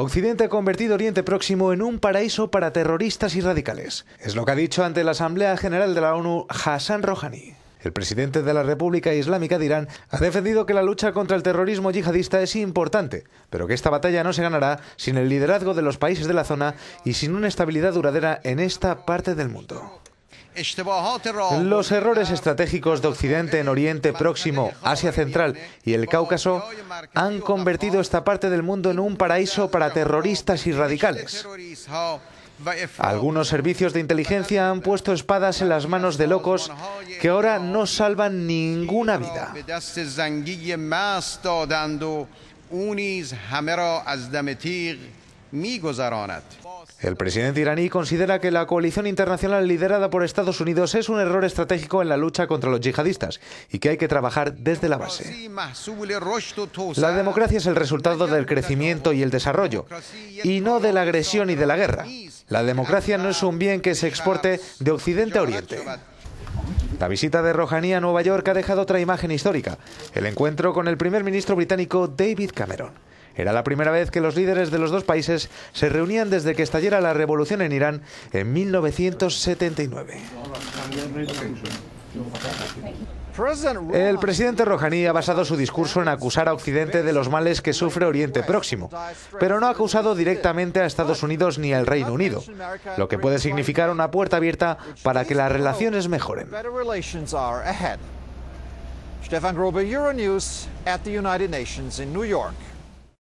Occidente ha convertido Oriente Próximo en un paraíso para terroristas y radicales. Es lo que ha dicho ante la Asamblea General de la ONU Hasan Rohani. El presidente de la República Islámica de Irán ha defendido que la lucha contra el terrorismo yihadista es importante, pero que esta batalla no se ganará sin el liderazgo de los países de la zona y sin una estabilidad duradera en esta parte del mundo. Los errores estratégicos de Occidente en Oriente Próximo, Asia Central y el Cáucaso han convertido esta parte del mundo en un paraíso para terroristas y radicales. Algunos servicios de inteligencia han puesto espadas en las manos de locos que ahora no salvan ninguna vida. El presidente iraní considera que la coalición internacional liderada por Estados Unidos es un error estratégico en la lucha contra los yihadistas y que hay que trabajar desde la base. La democracia es el resultado del crecimiento y el desarrollo, y no de la agresión y de la guerra. La democracia no es un bien que se exporte de Occidente a Oriente. La visita de Rohani a Nueva York ha dejado otra imagen histórica, el encuentro con el primer ministro británico David Cameron. Era la primera vez que los líderes de los dos países se reunían desde que estallara la revolución en Irán en 1979. El presidente Rohani ha basado su discurso en acusar a Occidente de los males que sufre Oriente Próximo, pero no ha acusado directamente a Estados Unidos ni al Reino Unido, lo que puede significar una puerta abierta para que las relaciones mejoren. Stefan Grobe, Euronews, at the United Nations in New York.